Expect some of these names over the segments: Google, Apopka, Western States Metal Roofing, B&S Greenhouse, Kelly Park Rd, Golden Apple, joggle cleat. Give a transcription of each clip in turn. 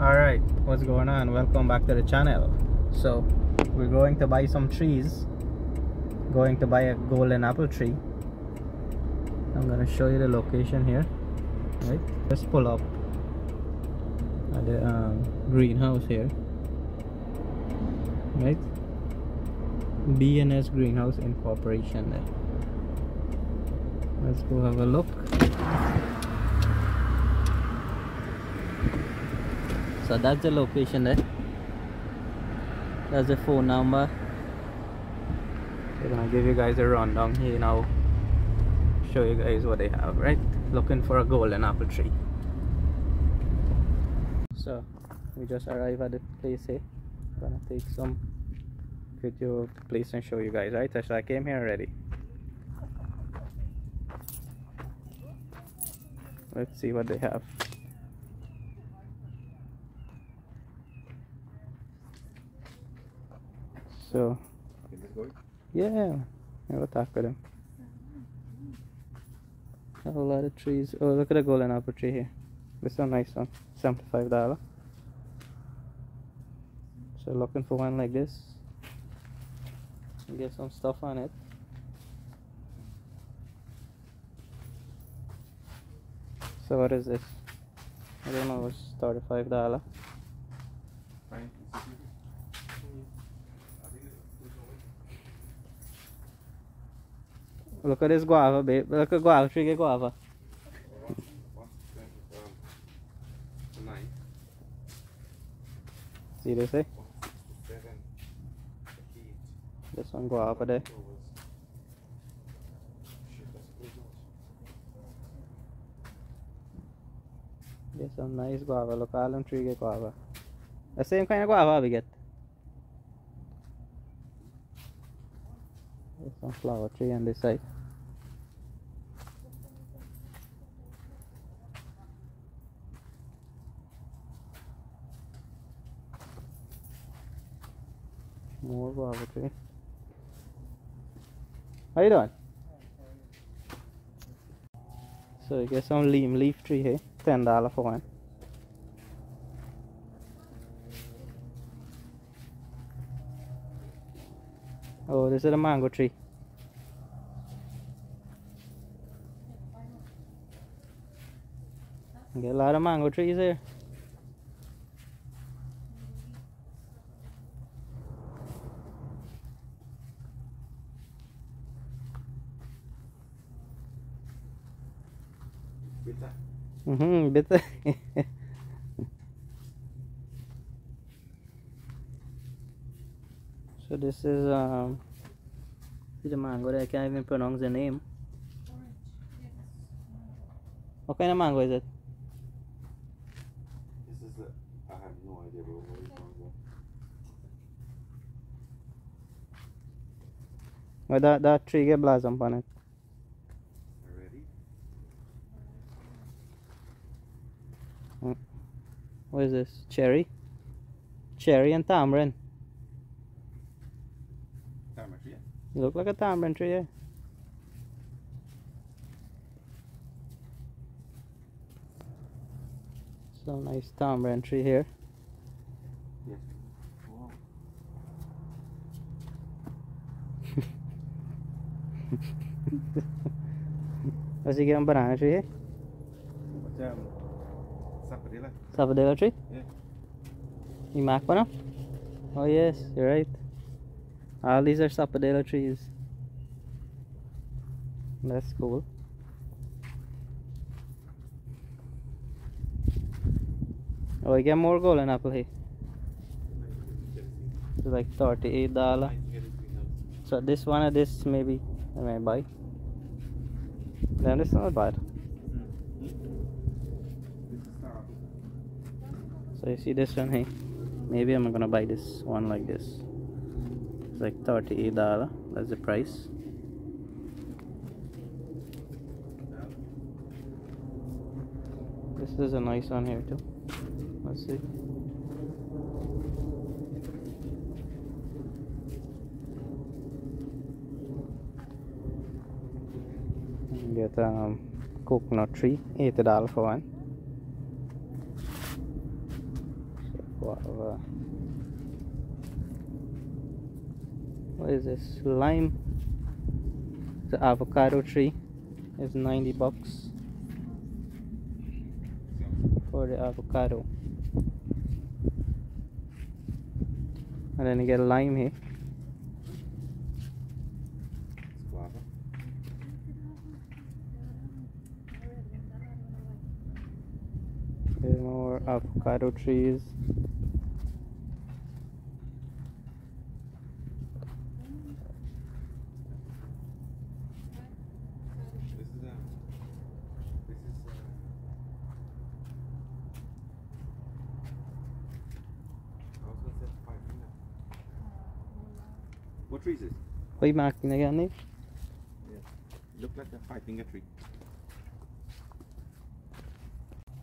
All right, what's going on? Welcome back to the channel. So we're going to buy some trees, going to buy a golden apple tree. I'm going to show you the location here. Right, just pull up at the greenhouse here. Right, B&S Greenhouse Incorporation there. Let's go have a look. So that's the location there. That's the phone number. They're gonna give you guys a rundown here now. Show you guys what they have, right? Looking for a golden apple tree. So we just arrived at the place here. Gonna take some video of the place and show you guys, right? So I came here already. Let's see what they have. So, yeah, we'll talk with them. A whole lot of trees. Oh, look at the golden apple tree here. This is a nice one, $75. So looking for one like this. Get some stuff on it. So what is this? I don't know. It's $35. Look at this guava, babe. Look at guava tree, get guava. See this, eh? This one guava there. There's some nice guava. Look, all them tree get guava. The same kind of guava we get. There's some flower tree on this side. More guava tree. How you doing? So you get some leaf tree here. $10 for one. Oh, this is a mango tree. You get a lot of mango trees here. Bitter. Mm-hmm, bitter. So this is the mango. I can't even pronounce the name. What kind of mango is it? This is I have no idea what it's mango. Well, that tree get blossom on it. What is this? Cherry? Cherry and tamarind. Tamarind tree? You look like a tamarind tree, yeah. Some nice tamarind tree here. Yes. Wow. What's he getting? Banana tree here? What's Sapodela tree? Yeah. You mark one up? Oh yes, you're right. All these are sapodela trees. That's cool. Oh, you get more golden apple here. It's like $38. So this one of this maybe I may buy. Then it's not bad. So you see this one, hey, maybe I'm gonna buy this one like this. It's like $38, that's the price. This is a nice one here too. Let's see. You get coconut tree, $80 for one. What is this? Lime. The avocado tree is $90 for the avocado, and then you get lime here. There's more avocado trees. What tree is this? What are you marking again, Nick? Yeah. Look like a 5-finger tree.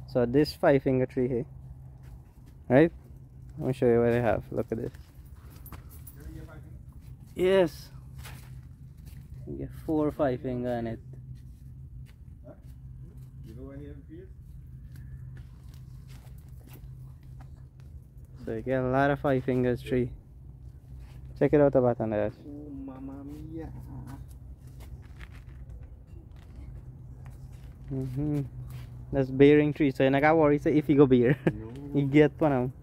So this 5-finger tree here, right? I'm gonna show you what I have. Look at this. Yes. You get 4 5-finger on it. Huh? You know any other trees? So you get a lot of 5-fingers tree. Check it out the bottom there. Oh, mamma mia. Mm-hmm. That's bearing tree, so you're not gonna worry if you go bear. No. You get one of them.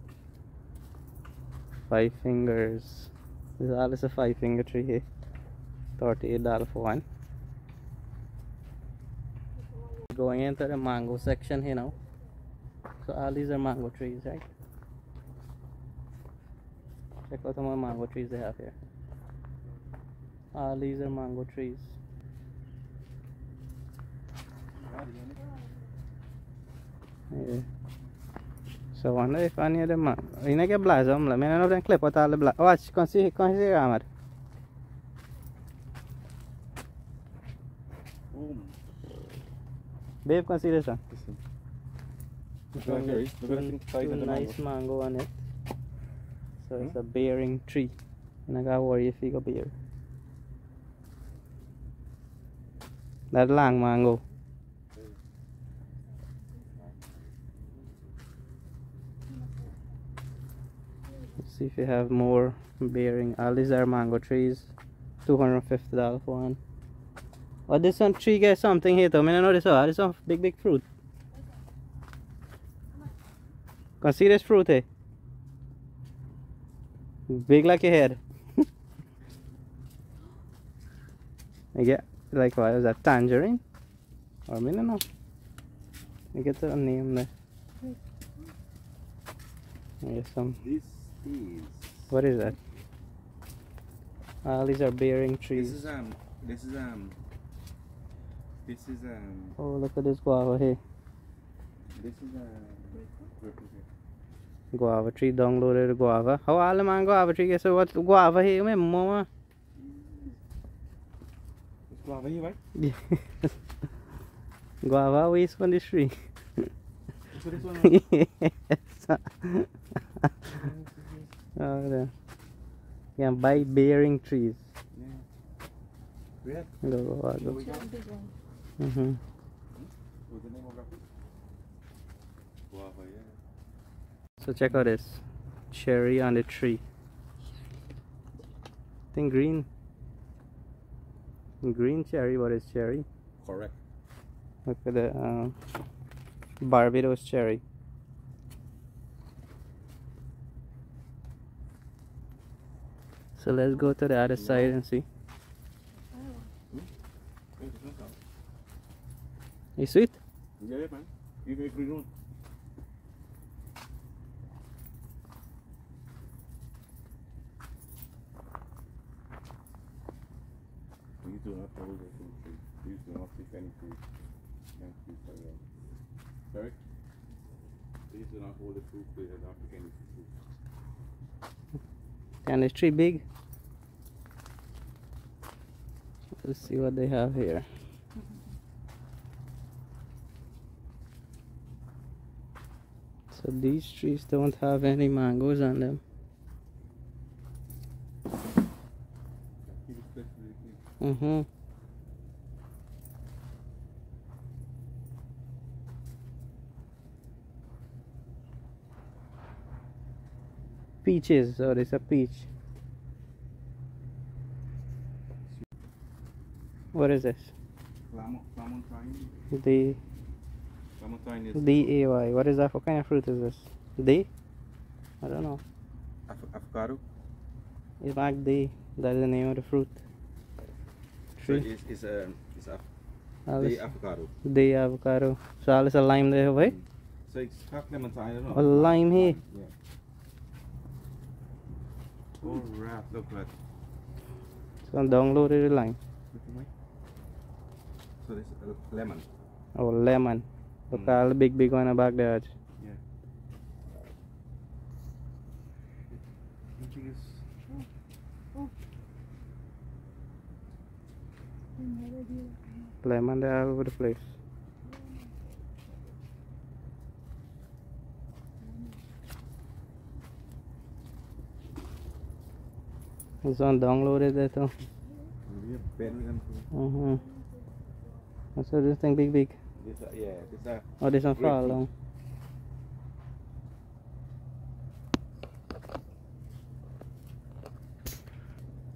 5 fingers. This is always a 5-finger tree here. $38 for one. Going into the mango section here now. So all these are mango trees, right? Check out the more mango trees they have here. All these are mango trees. Yeah. So I wonder if any of them. You know, get blossom. I mean, I know them clip out all the blossom. Watch, can see Ahmad. Babe, can see this one. Nice mango on it. So it's a bearing tree, and I gotta worry if you go bear. That long mango. Let's see if you have more bearing. All these are mango trees. $250 for one. Oh, this one tree gets something here too. I mean, I know this one. This one big fruit. Can see this fruit here? Big like a head. I get like what is that, tangerine? Or I mean, I don't know. I get the name there. I get some. This is. What is that? These are bearing trees. This is. Oh, look at this guava here. This is guava tree, downloaded guava. How all the man guava tree? So what guava here, my mama? It's guava here, right? Yeah. Guava waste from this tree. So this one? Yes. Oh, there. You can buy bearing trees. Yeah. Go. We got this one. Mm-hmm. What's the name of that? Guava, yeah. So check out this cherry on the tree. I think green cherry, but it's cherry. Correct. Look at the Barbados cherry. So let's go to the other side and see. It's sweet? Yeah, man. You make green one. Do not hold the full tree. Please do not pick any fruit. Sorry? Please do not hold the fruit. Please do not pick any fruit. And the tree big? Let's see what they have here. So these trees don't have any mangoes on them. Mm-hmm. peaches, or it's a peach. What is this? D-A-Y. What is that? What kind of fruit is this? D? I don't know. Avocado? It's like D. That is the name of the fruit. Tree. So it's avocado. D avocado. So I'll a lime there, right? So it's clementine, I don't know. A lime here. Yeah. Oh, right. Look like. So I downloaded the lime. So this is lemon. Oh, lemon. Look all the big one back there. Yeah. Lemon there all over the place. It's on downloaded there too. What's this thing big? This oh, this one far along.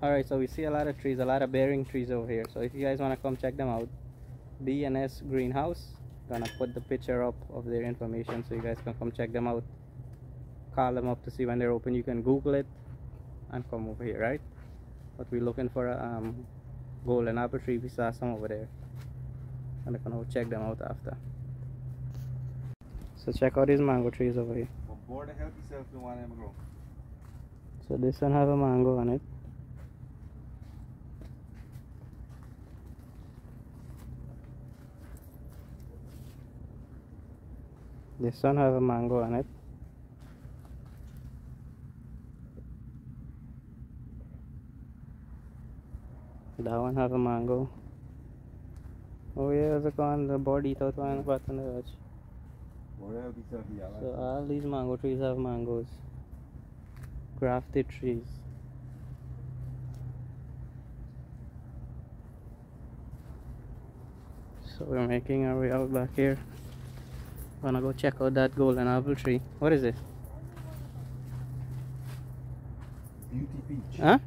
Alright, so we see a lot of trees, a lot of bearing trees over here. So if you guys want to come check them out, B&S Greenhouse. Gonna put the picture up of their information so you guys can come check them out. Call them up to see when they're open. You can Google it and come over here, right? But we're looking for a golden apple tree. We saw some over there. I'm gonna go check them out after. So check out these mango trees over here. So this one have a mango on it. This one have a mango on it. That one have a mango. Oh yeah, there's a con, the body thought one about on the edge. So all these mango trees have mangoes. Grafted trees. So we're making our way out back here. Gonna go check out that golden apple tree. What is this? Beauty peach. Huh?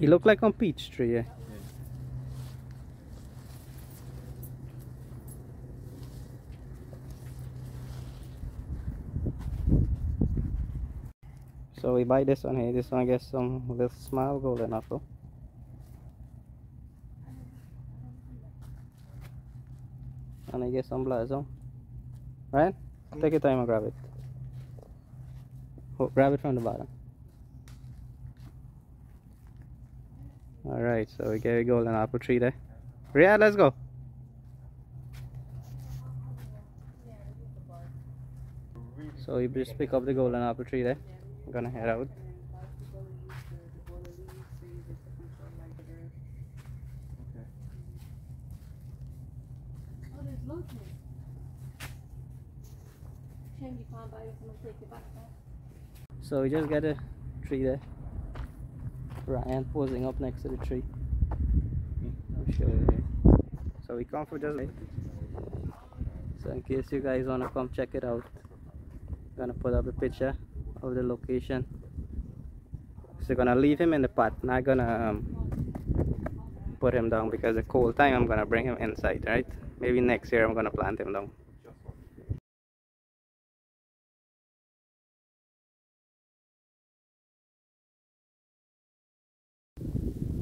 It look like a peach tree, yeah. So we buy this one here. This one gets some little small golden apple. And I get some blossom. Right? Take your time and grab it. Oh, grab it from the bottom. Alright, so we get a golden apple tree there. Riyadh, let's go. So we just pick up the golden apple tree there. I'm gonna head out. So we just got a tree there. Ryan posing up next to the tree. I'll show you here. So we come for just like. So in case you guys wanna come check it out, I'm gonna put up a picture of the location. So gonna leave him in the pot, not gonna put him down, because the cold time I'm gonna bring him inside, right? Maybe next year I'm gonna plant him down.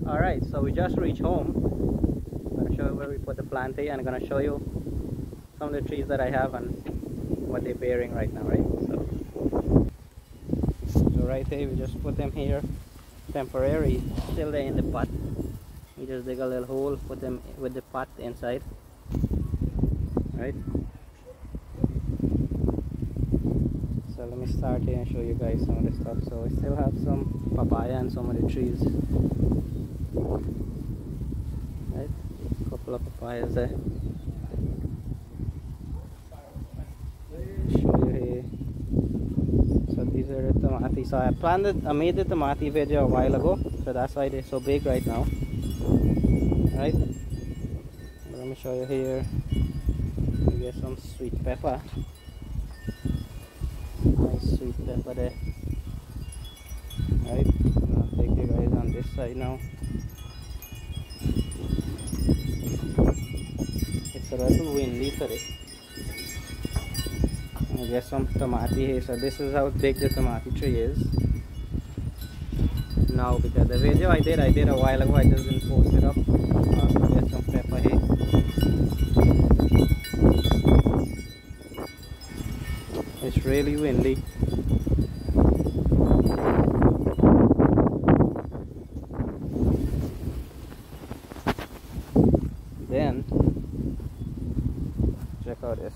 Alright, so we just reached home. I'm gonna show you where we put the plant here, and I'm gonna show you some of the trees that I have and what they're bearing right now, right? Right here, we just put them here temporary, still they're in the pot. We just dig a little hole, put them with the pot inside, right? So let me start here and show you guys some of the stuff. So we still have some papaya and some of the trees, right? A couple of papayas there. Tomati. So I made the tomati video a while ago, so that's why they're so big right now. Right? Let me show you here. We get some sweet pepper. Nice sweet pepper there. Right, I'm gonna take you guys on this side now. It's a little windy today. I guess some tomato here. So this is how big the tomato tree is now, because the video I did a while ago, I just didn't post it up. There's some pepper here. It's really windy. Then check out this.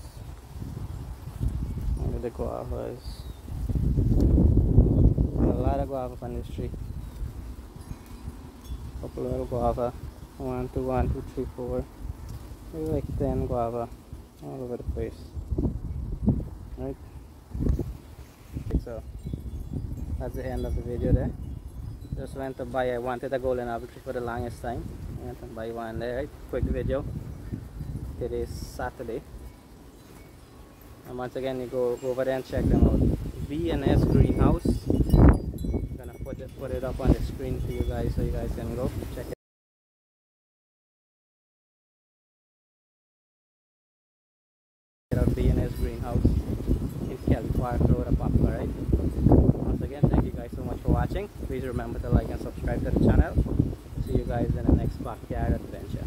The guavas, a lot of guava on this tree. Couple little guava, 1, 2, 1, 2, 3, 4, maybe like 10 guava all over the place. Right, so that's the end of the video there. Just went to buy, I wanted a golden apple tree for the longest time. I went and buy one there. Right, quick video. It is Saturday. And once again, you go over there and check them out. B&S Greenhouse. I'm gonna put it up on the screen for you guys, so you guys can go check it. Check out B&S Greenhouse in Kelly Park Rd, Apopka, right? Once again, thank you guys so much for watching. Please remember to like and subscribe to the channel. See you guys in the next backyard adventure.